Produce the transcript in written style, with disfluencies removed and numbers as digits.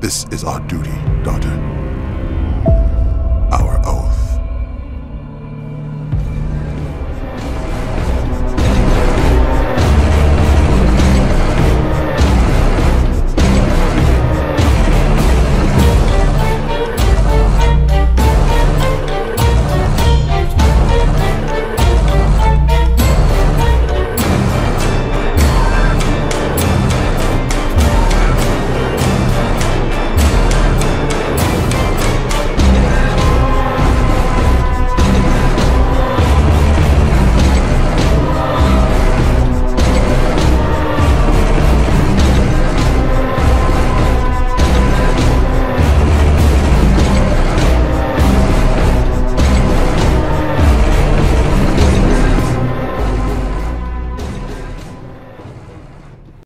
This is our duty, daughter. Our